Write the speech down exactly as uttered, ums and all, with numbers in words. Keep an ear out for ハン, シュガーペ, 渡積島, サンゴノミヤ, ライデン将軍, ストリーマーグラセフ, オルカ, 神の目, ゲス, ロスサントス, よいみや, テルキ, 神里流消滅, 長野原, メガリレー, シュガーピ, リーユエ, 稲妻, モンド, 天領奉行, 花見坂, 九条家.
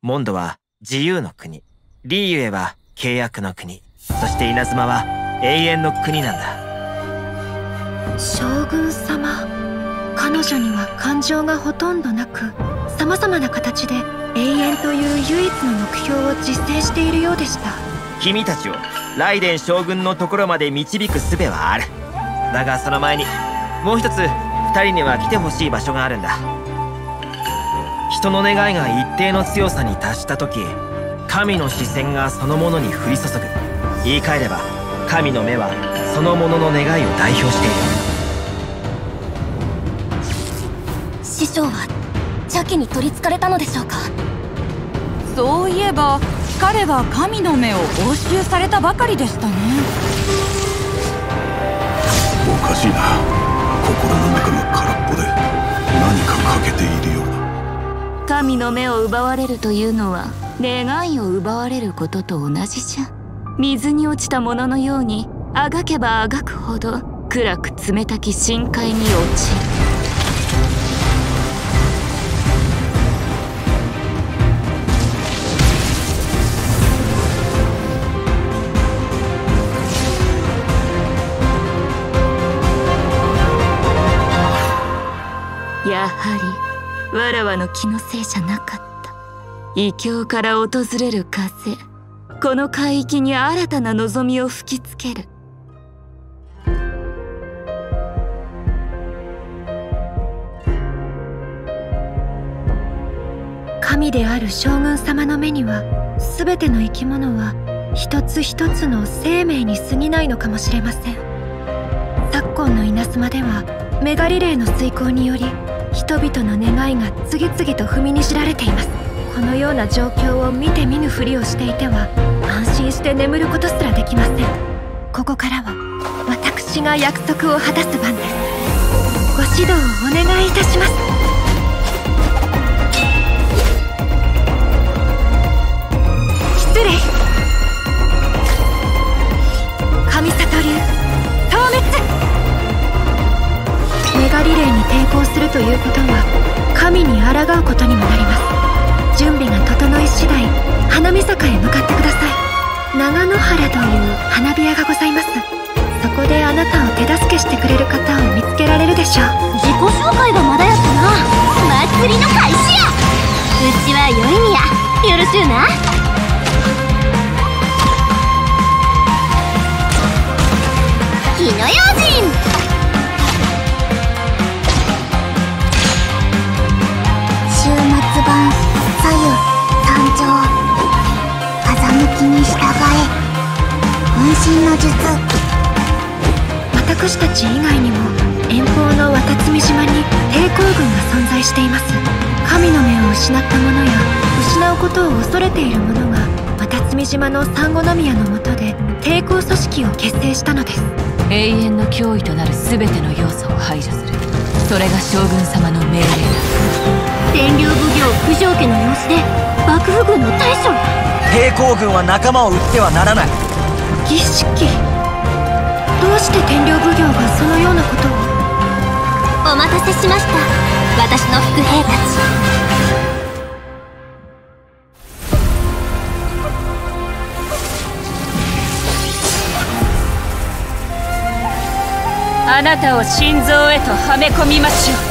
モンドは自由の国、リーユエは契約の国、そして稲妻は永遠の国なんだ。将軍様、彼女には感情がほとんどなく、さまざまな形で永遠という唯一の目標を実践しているようでした。君たちをライデン将軍のところまで導く術はある。だがその前にもう一つ二人には来てほしい場所があるんだ。人の願いが一定の強さに達した時、神の視線がそのものに降り注ぐ。言い換えれば神の目はそのものの願いを代表している。師匠は邪気に取りつかれたのでしょうか。そういえば彼は神の目を押収されたばかりでしたね。おかしいな、心の中が空っぽで何か欠けているようだ。神の目を奪われるというのは願いを奪われることと同じじゃ。水に落ちたもののようにあがけばあがくほど暗く冷たき深海に落ちる。やはりわらわの気のせいじゃなかった。異境から訪れる風、この海域に新たな望みを吹きつける。神である将軍様の目には全ての生き物は一つ一つの生命に過ぎないのかもしれません。昨今の稲妻ではメガリレーの遂行により人々の願いが次々と踏みにじられています。このような状況を見て見ぬふりをしていては安心して眠ることすらできません。ここからは私が約束を果たす番です。ご指導をお願いいたします。失礼。神里流消滅。メガリレーに抵抗するということは神に抗うことにもなります。準備が整い次第花見坂へ向かってください。長野原という花火屋がございます。そこであなたを手助けしてくれる方を見つけられるでしょう。自己紹介がまだやったな。祭りの開始や。うちはよいみや、よろしゅうな。火の用心。に従え、渾身の術。私たち以外にも遠方の渡積島に抵抗軍が存在しています。神の目を失った者や失うことを恐れている者が渡積島のサンゴノミヤの下で抵抗組織を結成したのです。永遠の脅威となる全ての要素を排除する、それが将軍様の命令だ。天領奉行九条家の様子で幕府軍の大将。抵抗軍は仲間を撃ってはならない。儀式、どうして天領奉行がそのようなことを。お待たせしました、私の副兵たち。あなたを心臓へとはめ込みましょう。